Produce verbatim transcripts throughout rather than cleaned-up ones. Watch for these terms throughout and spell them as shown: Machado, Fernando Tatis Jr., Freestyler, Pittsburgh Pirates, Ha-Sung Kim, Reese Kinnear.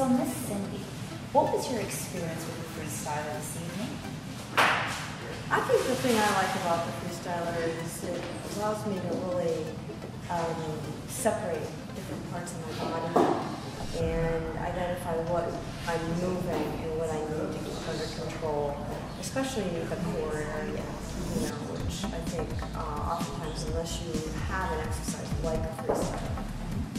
So Miss Cindy, what was your experience with the Freestyler this evening? I think the thing I like about the Freestyler is it allows me to really um, separate different parts of my body and identify what I'm moving and what I need to keep under control, especially the core area, you know, which I think uh, oftentimes, unless you have an exercise like a Freestyler,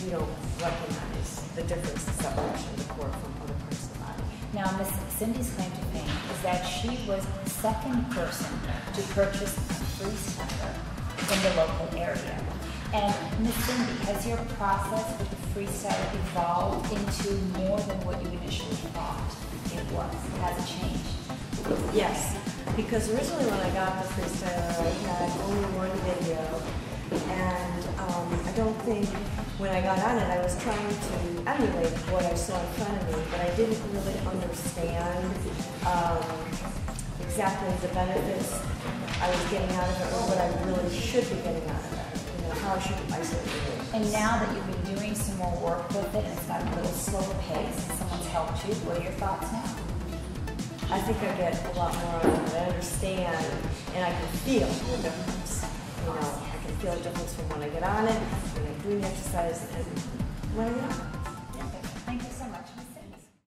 you don't recognize the difference, the separation of the core from other parts of the body. Now, Miss Cindy's claim to fame is that she was the second person to purchase a Freestyler in the local area. And Miss Cindy, has your process with the Freestyler evolved into more than what you initially thought it was? Has it changed? Yes, because originally when I got the Freestyler, I had only one video, and um, I don't think when I got on it, I was trying to emulate what I saw in front of me, but I didn't really understand um, exactly the benefits I was getting out of it or what I really should be getting out of it. How should I start doing it? And now that you've been doing some more work with it, and it's got a little slower pace, and someone's helped you, what are your thoughts now? I think I get a lot more out of it. I understand, and I can feel the difference. You know, I can feel the difference from when I get on it, when I do the exercise, and when I'm not. Thank you so much.